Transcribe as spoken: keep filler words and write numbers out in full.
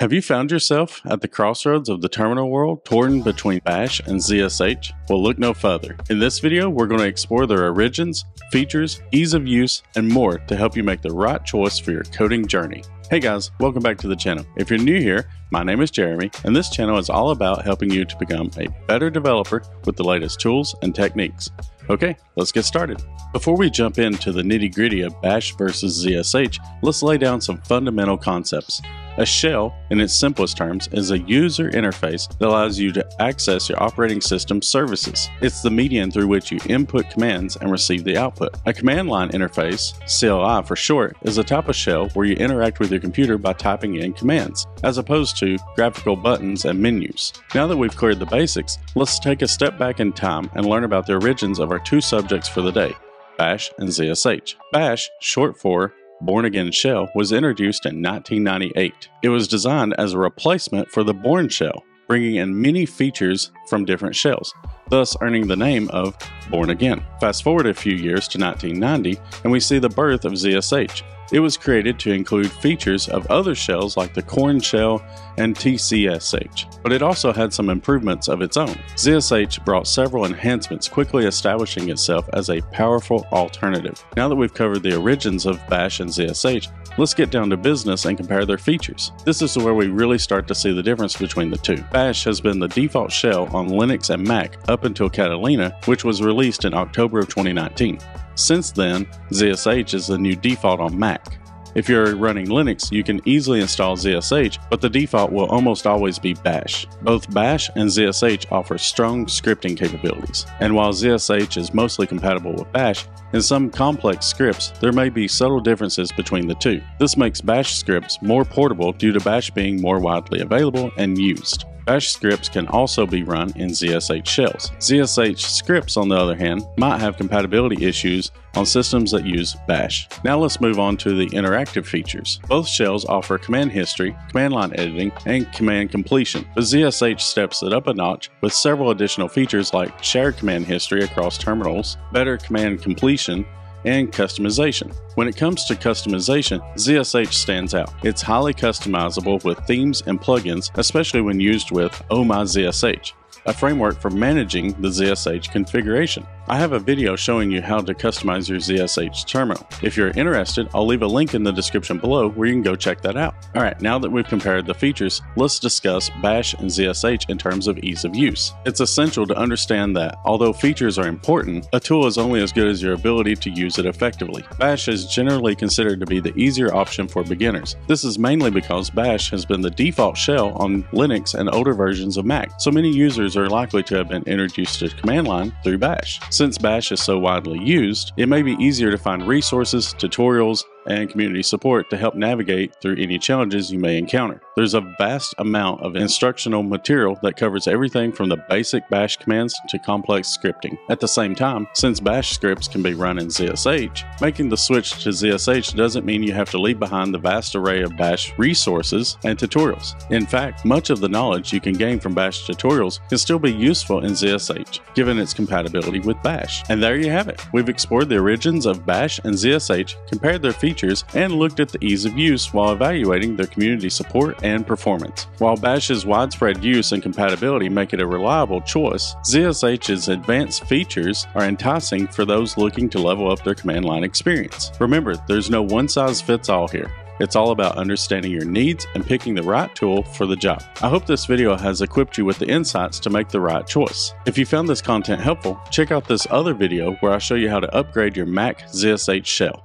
Have you found yourself at the crossroads of the terminal world, torn between Bash and Z S H? Well, look no further. In this video, we're going to explore their origins, features, ease of use, and more to help you make the right choice for your coding journey. Hey guys, welcome back to the channel. If you're new here, my name is Jeremy, and this channel is all about helping you to become a better developer with the latest tools and techniques. Okay, let's get started. Before we jump into the nitty-gritty of Bash versus Z S H, let's lay down some fundamental concepts. A shell, in its simplest terms, is a user interface that allows you to access your operating system services. It's the medium through which you input commands and receive the output. A command line interface, C L I for short, is a type of shell where you interact with your computer by typing in commands, as opposed to graphical buttons and menus. Now that we've cleared the basics, let's take a step back in time and learn about the origins of our two subjects for the day, Bash and Z S H. Bash, short for Born Again Shell, was introduced in nineteen ninety-eight. It was designed as a replacement for the Born Shell, bringing in many features from different shells, thus earning the name of Born Again. Fast forward a few years to nineteen ninety, and we see the birth of Z S H. It was created to include features of other shells like the Corn Shell and T C S H, but it also had some improvements of its own. Z S H brought several enhancements, quickly establishing itself as a powerful alternative. Now that we've covered the origins of Bash and Z S H, let's get down to business and compare their features. This is where we really start to see the difference between the two. Bash has been the default shell on Linux and Mac up until Catalina, which was released in October of twenty nineteen. Since then, Z S H is the new default on Mac. If you're running Linux, you can easily install Z S H, but the default will almost always be Bash. Both Bash and Z S H offer strong scripting capabilities, and while Z S H is mostly compatible with Bash, in some complex scripts, there may be subtle differences between the two. This makes Bash scripts more portable due to Bash being more widely available and used. Bash scripts can also be run in Z S H shells. Z S H scripts, on the other hand, might have compatibility issues on systems that use Bash. Now let's move on to the interactive features. Both shells offer command history, command line editing, and command completion, but Z S H steps it up a notch with several additional features like shared command history across terminals, better command completion, and customization. When it comes to customization, Z S H stands out. It's highly customizable with themes and plugins, especially when used with Oh My Z S H, a framework for managing the Z S H configuration. I have a video showing you how to customize your Z S H terminal. If you're interested, I'll leave a link in the description below where you can go check that out. All right, now that we've compared the features, let's discuss Bash and Z S H in terms of ease of use. It's essential to understand that although features are important, a tool is only as good as your ability to use it effectively. Bash is generally considered to be the easier option for beginners. This is mainly because Bash has been the default shell on Linux and older versions of Mac, so many users are likely to have been introduced to command line through Bash. Since Bash is so widely used, it may be easier to find resources, tutorials, and community support to help navigate through any challenges you may encounter. There's a vast amount of instructional material that covers everything from the basic Bash commands to complex scripting. At the same time, since Bash scripts can be run in Z S H, making the switch to Z S H doesn't mean you have to leave behind the vast array of Bash resources and tutorials. In fact, much of the knowledge you can gain from Bash tutorials can still be useful in Z S H, given its compatibility with Bash. And there you have it. We've explored the origins of Bash and Z S H, compared their features, Features, and looked at the ease of use while evaluating their community support and performance. While Bash's widespread use and compatibility make it a reliable choice, Z S H's advanced features are enticing for those looking to level up their command line experience. Remember, there's no one-size-fits-all here. It's all about understanding your needs and picking the right tool for the job. I hope this video has equipped you with the insights to make the right choice. If you found this content helpful, check out this other video where I show you how to upgrade your Mac Z S H shell.